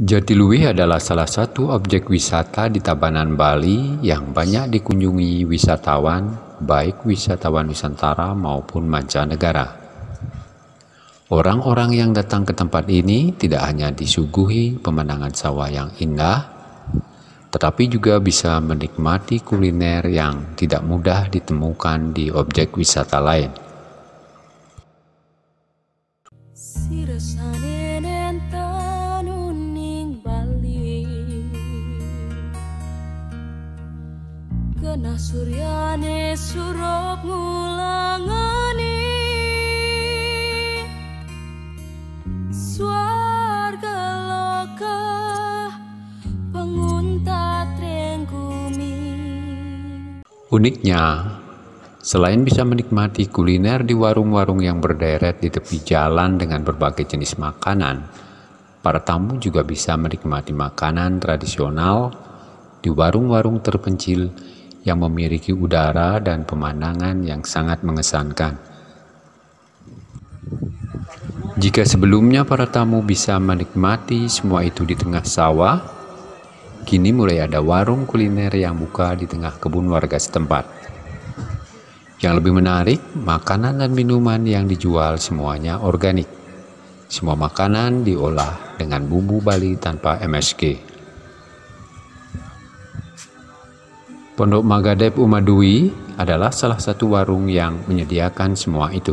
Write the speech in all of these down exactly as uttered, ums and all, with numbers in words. Jatiluwih adalah salah satu objek wisata di Tabanan, Bali yang banyak dikunjungi wisatawan, baik wisatawan Nusantara maupun mancanegara. Orang-orang yang datang ke tempat ini tidak hanya disuguhi pemandangan sawah yang indah, tetapi juga bisa menikmati kuliner yang tidak mudah ditemukan di objek wisata lain. Nah suryane surup ngulangani swarga loka pengunta trenggumi. Uniknya, selain bisa menikmati kuliner di warung-warung yang berderet di tepi jalan dengan berbagai jenis makanan, para tamu juga bisa menikmati makanan tradisional di warung-warung terpencil yang memiliki udara dan pemandangan yang sangat mengesankan. Jika sebelumnya para tamu bisa menikmati semua itu di tengah sawah, kini mulai ada warung kuliner yang buka di tengah kebun warga setempat. Yang lebih menarik, makanan dan minuman yang dijual semuanya organik. Semua makanan diolah dengan bumbu Bali tanpa M S G. Pondok Magadev Umadui adalah salah satu warung yang menyediakan semua itu.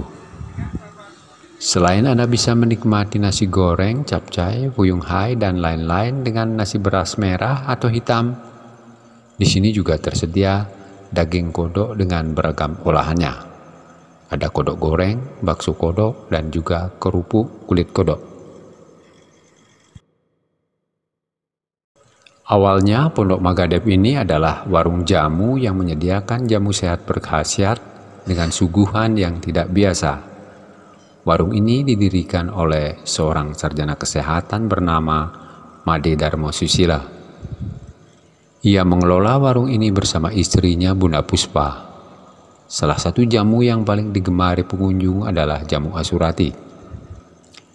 Selain Anda bisa menikmati nasi goreng, capcay, puyung hai, dan lain-lain dengan nasi beras merah atau hitam, di sini juga tersedia daging kodok dengan beragam olahannya. Ada kodok goreng, bakso kodok, dan juga kerupuk kulit kodok. Awalnya Pondok Magadev ini adalah warung jamu yang menyediakan jamu sehat berkhasiat dengan suguhan yang tidak biasa. Warung ini didirikan oleh seorang sarjana kesehatan bernama Made Dharma Susila. Ia mengelola warung ini bersama istrinya Bunda Puspa. Salah satu jamu yang paling digemari pengunjung adalah jamu Asurati.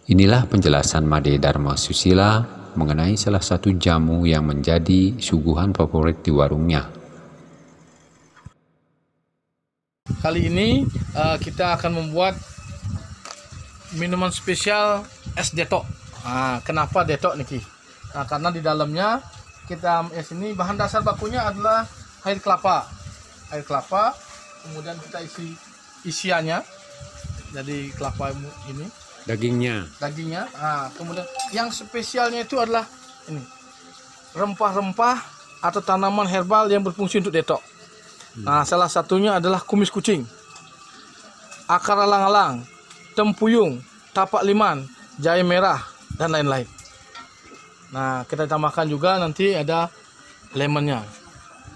Inilah penjelasan Made Dharma Susila mengenai salah satu jamu yang menjadi suguhan favorit di warungnya. Kali ini uh, kita akan membuat minuman spesial es detok. Nah, kenapa detok nih? Nah, karena di dalamnya kita es ini bahan dasar bakunya adalah air kelapa. Air kelapa, kemudian kita isi isiannya. Jadi kelapa ini dagingnya dagingnya nah, kemudian yang spesialnya itu adalah ini rempah-rempah atau tanaman herbal yang berfungsi untuk detok. hmm. Nah, salah satunya adalah kumis kucing, akar alang-alang, tempuyung, tapak liman, jahe merah, dan lain-lain. Nah, kita tambahkan juga nanti ada lemonnya.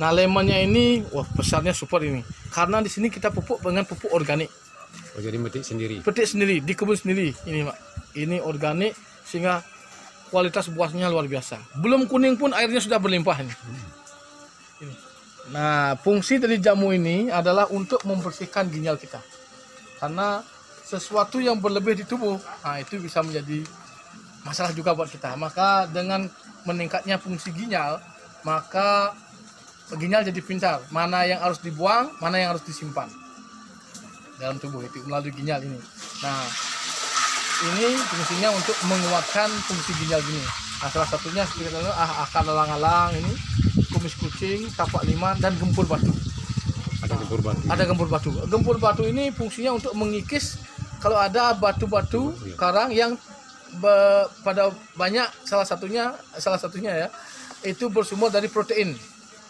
Nah, lemonnya ini wah besarnya super ini, karena di sini kita pupuk dengan pupuk organik. Oh, jadi petik sendiri? Petik sendiri, di kebun sendiri. Ini Pak, ini organik sehingga kualitas buahnya luar biasa. Belum kuning pun airnya sudah berlimpah ini. Ini. Nah, fungsi dari jamu ini adalah untuk membersihkan ginjal kita. Karena sesuatu yang berlebih di tubuh, nah itu bisa menjadi masalah juga buat kita. Maka dengan meningkatnya fungsi ginjal, maka ginjal jadi pintar. Mana yang harus dibuang, mana yang harus disimpan dalam tubuh itu melalui ginjal ini. Nah, ini fungsinya untuk menguatkan fungsi ginjal gini. Nah, salah satunya seperti itu, ah, akar alang-alang ini, kumis kucing, tapak liman, dan gempur batu. Ada gempur batu. Ada gempur batu. Gempur batu ini fungsinya untuk mengikis kalau ada batu-batu karang yang be, pada banyak salah satunya salah satunya ya itu bersumber dari protein.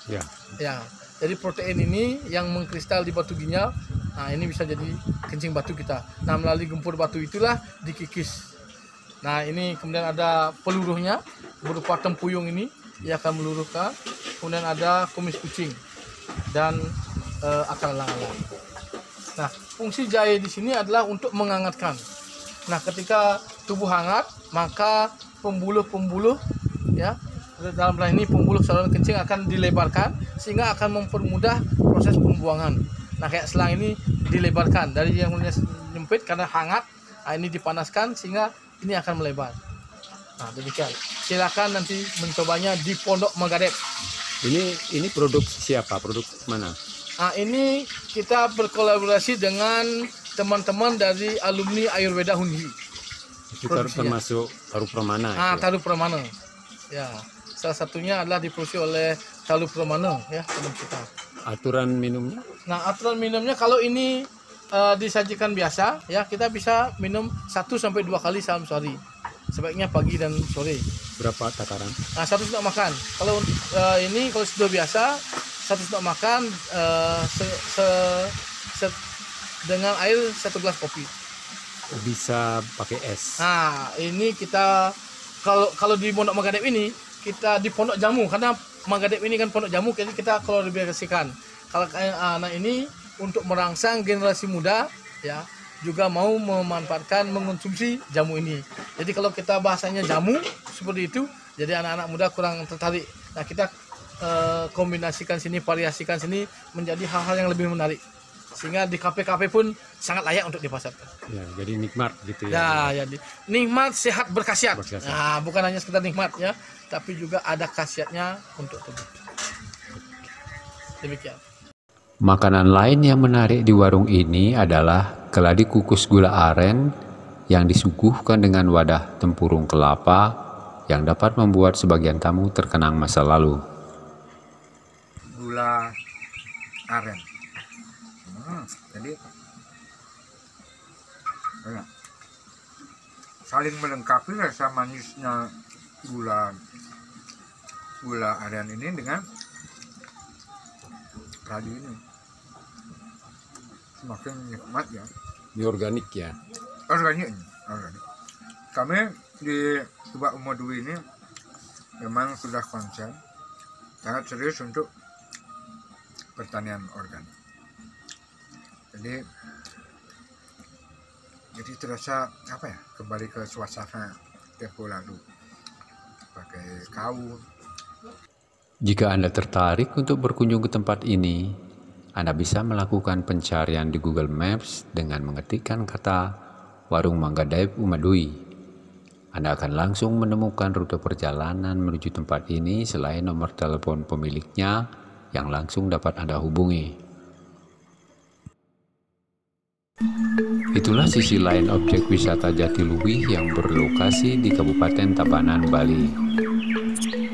Ya. Ya. Jadi protein ini yang mengkristal di batu ginjal. Nah, ini bisa jadi kencing batu kita. Nah, melalui gempur batu itulah dikikis. Nah, ini kemudian ada peluruhnya berupa tempuyung ini, ia akan meluruhkan. Kemudian ada kumis kucing dan e, akar alang-alang. Nah, fungsi jahe di sini adalah untuk menghangatkan. Nah, ketika tubuh hangat, maka pembuluh-pembuluh ya dalam hal ini pembuluh saluran kencing akan dilebarkan sehingga akan mempermudah proses pembuangan. Nah, kayak selang ini dilebarkan dari yang mulanya sempit karena hangat, nah ini dipanaskan sehingga ini akan melebar. Nah, demikian. Silakan nanti mencobanya di Pondok Magadev. Ini ini produk siapa? Produk mana? Nah, ini kita berkolaborasi dengan teman-teman dari alumni Ayurveda Hunhi. Itu termasuk Taru Pramana. Ah, Taru Pramana. Ya, salah satunya adalah diproduksi oleh Taru Pramana ya, teman kita. Aturan minumnya? Nah, aturan minumnya kalau ini uh, disajikan biasa ya, kita bisa minum satu sampai dua kali sehari sehari. Sebaiknya pagi dan sore. Berapa takaran? Nah, satu sendok makan. Kalau uh, ini kalau sudah biasa satu sendok makan uh, se, se, se, dengan air satu gelas kopi. Bisa pakai es. Nah, ini kita kalau kalau di Pondok Magadev ini kita di Pondok Jamu, karena Magadev ini kan Pondok Jamu, jadi kita kolaborasikan. Kalau anak ini untuk merangsang generasi muda ya, juga mau memanfaatkan mengonsumsi jamu ini. Jadi kalau kita bahasanya jamu seperti itu, jadi anak-anak muda kurang tertarik. Nah, kita e, kombinasikan sini, variasikan sini menjadi hal-hal yang lebih menarik. Sehingga di kafe-kafe pun sangat layak untuk dipasarkan. Ya, jadi nikmat gitu ya. Ya, ya nikmat, sehat, berkhasiat. berkhasiat. Nah, bukan hanya sekedar nikmat ya, tapi juga ada khasiatnya untuk tubuh. Demikian. Makanan lain yang menarik di warung ini adalah keladi kukus gula aren yang disuguhkan dengan wadah tempurung kelapa yang dapat membuat sebagian tamu terkenang masa lalu. Gula aren. Hmm, jadi ya, saling melengkapi rasa manisnya gula gula aren ini dengan keladi ini. Semakin nikmat ya. Ini organik ya? Organik, organik. Kami di Subak Umadui ini memang sudah konsen sangat serius untuk pertanian organik. Jadi jadi terasa apa ya, kembali ke suasana tempo lalu pakai kaun. Jika Anda tertarik untuk berkunjung ke tempat ini, Anda bisa melakukan pencarian di Google Maps dengan mengetikkan kata Warung Magadev Umadui. Anda akan langsung menemukan rute perjalanan menuju tempat ini selain nomor telepon pemiliknya yang langsung dapat Anda hubungi. Itulah sisi lain objek wisata Jatiluwih yang berlokasi di Kabupaten Tabanan, Bali.